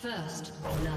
First blood.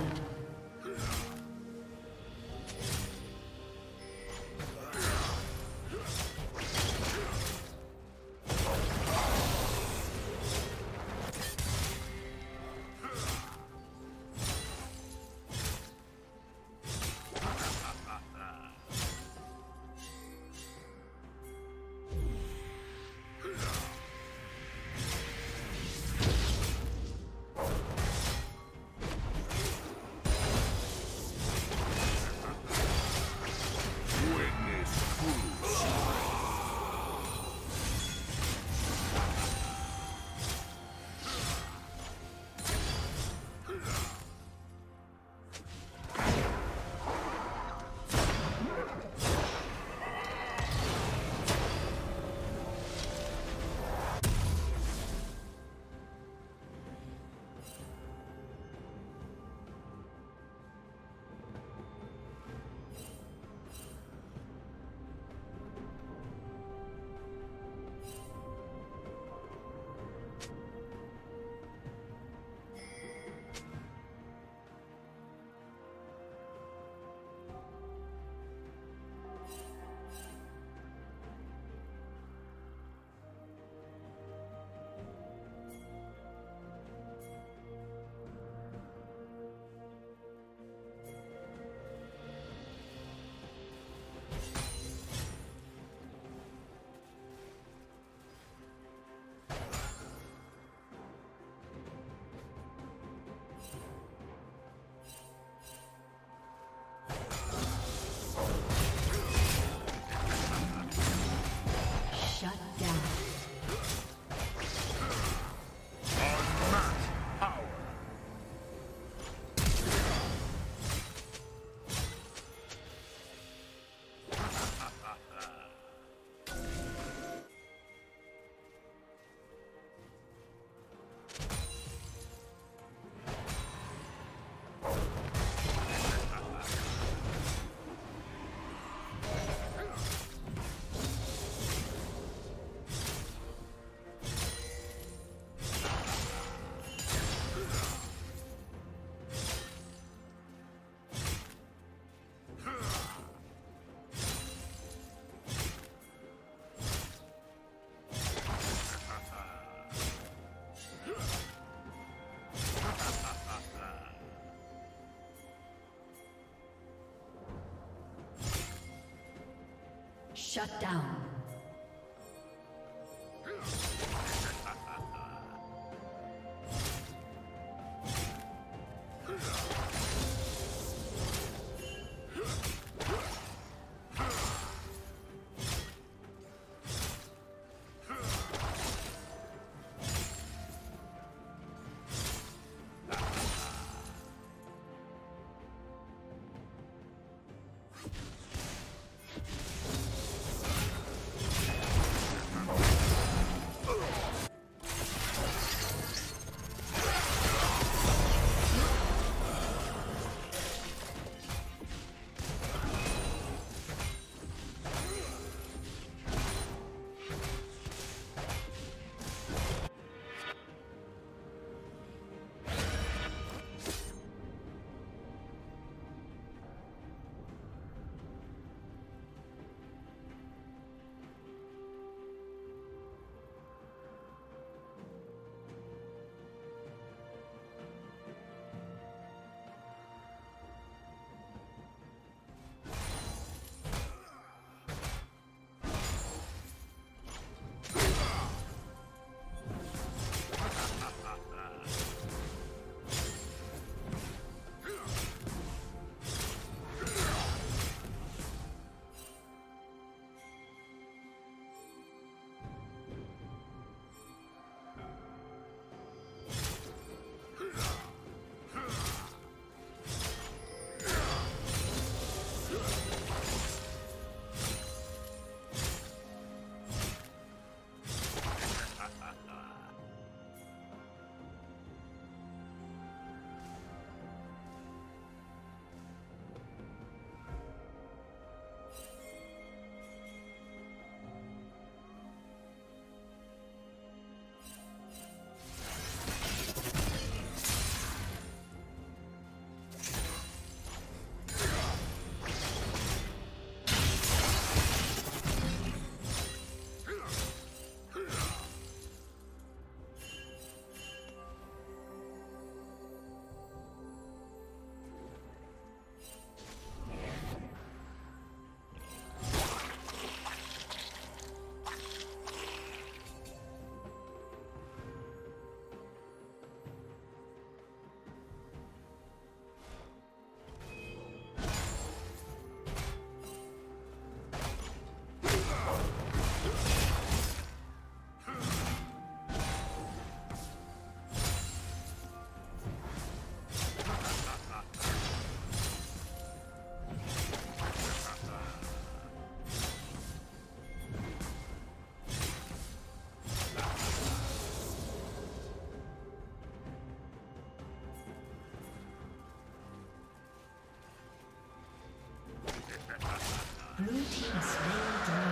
Shut down. Blue team slain dragon.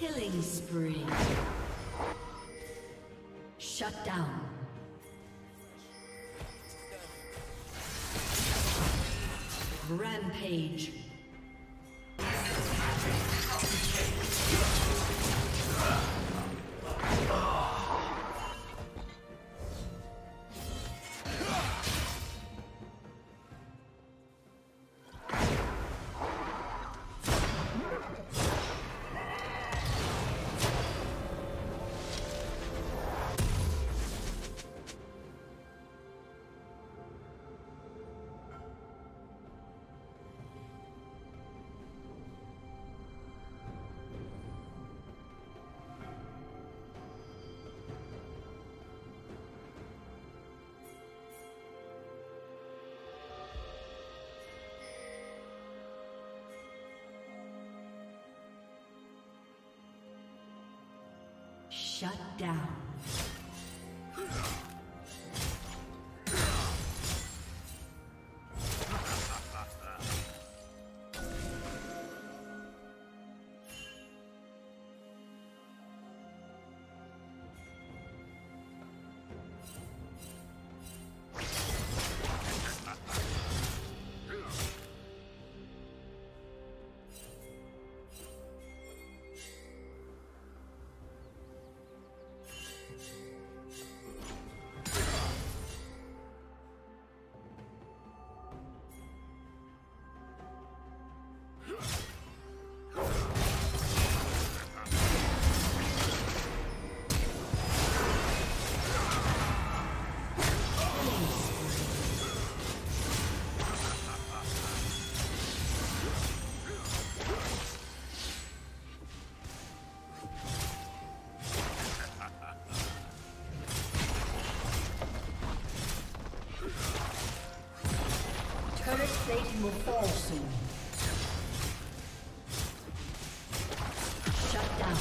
Killing spree. Shut down. Rampage. Shut down. Satan will fall soon. Shut down.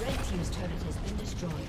Red team's turret has been destroyed. destroyed.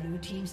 Blue team's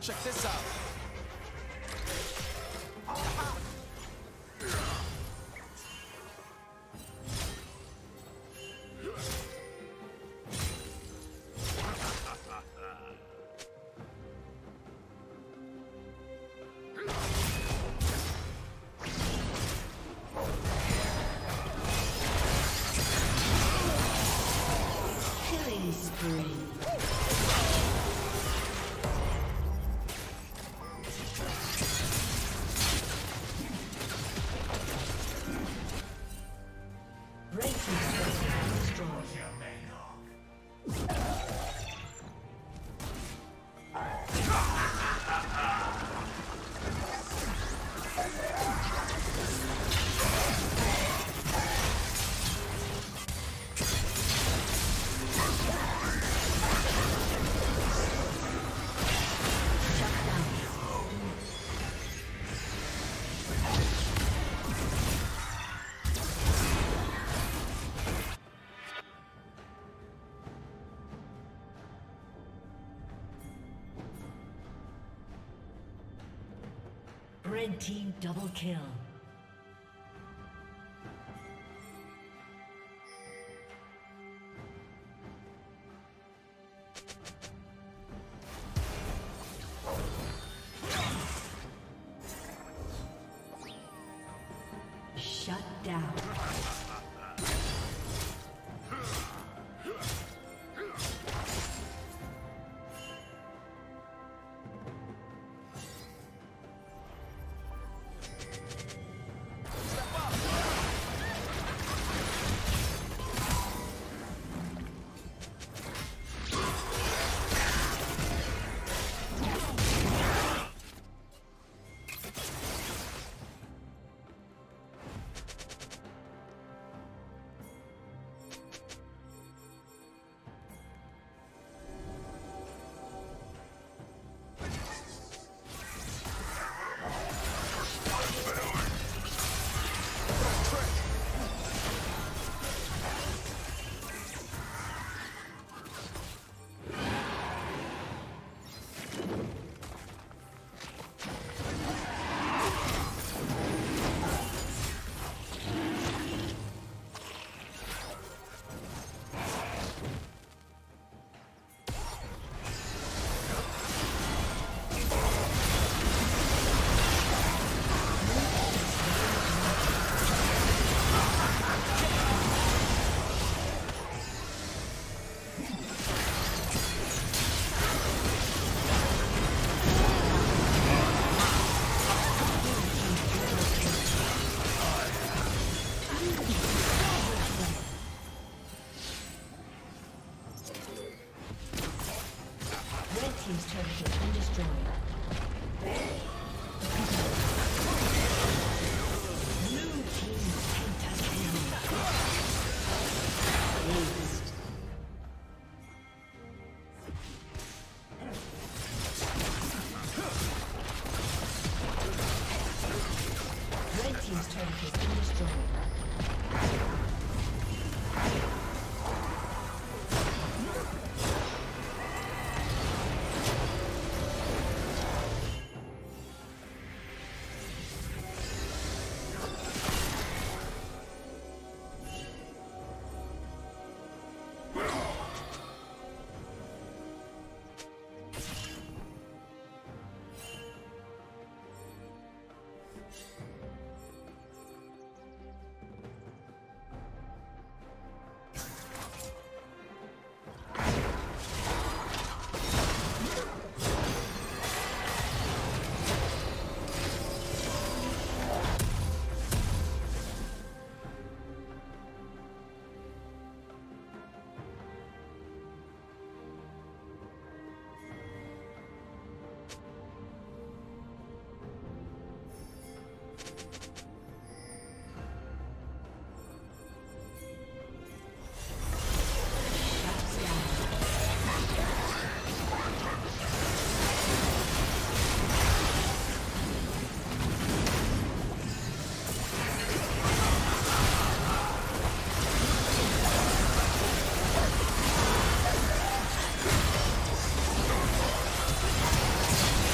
Check this out. Red team double kill. Shut down. turret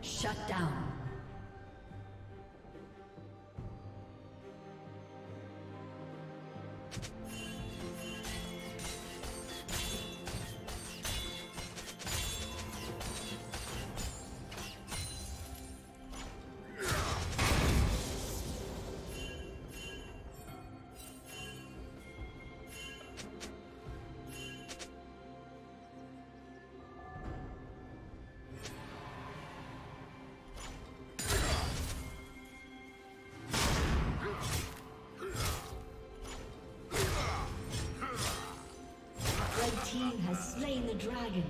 Shut down. has slain the dragon.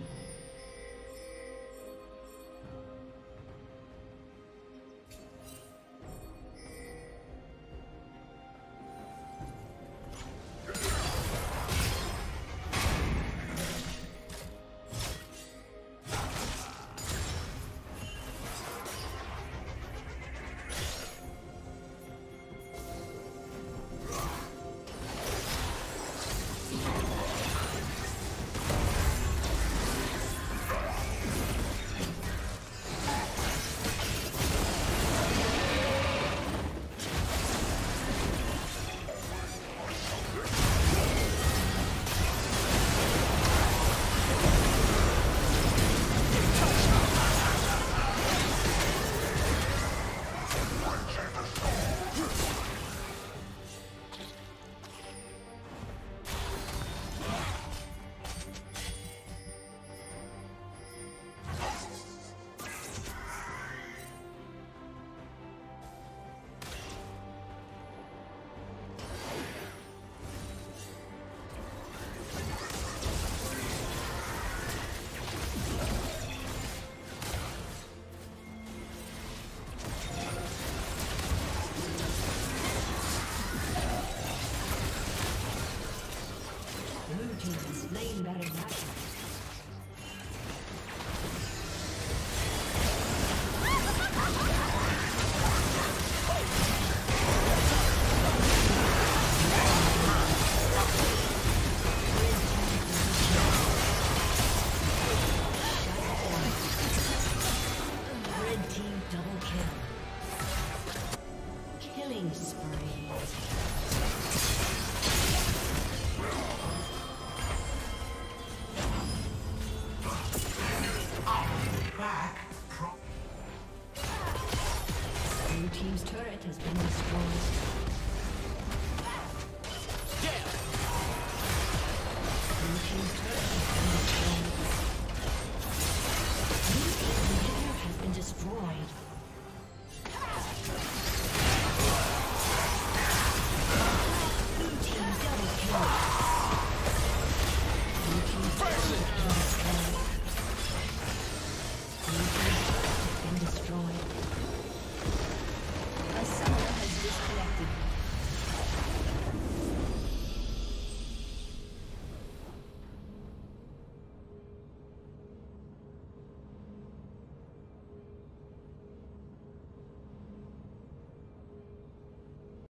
Laying that in action.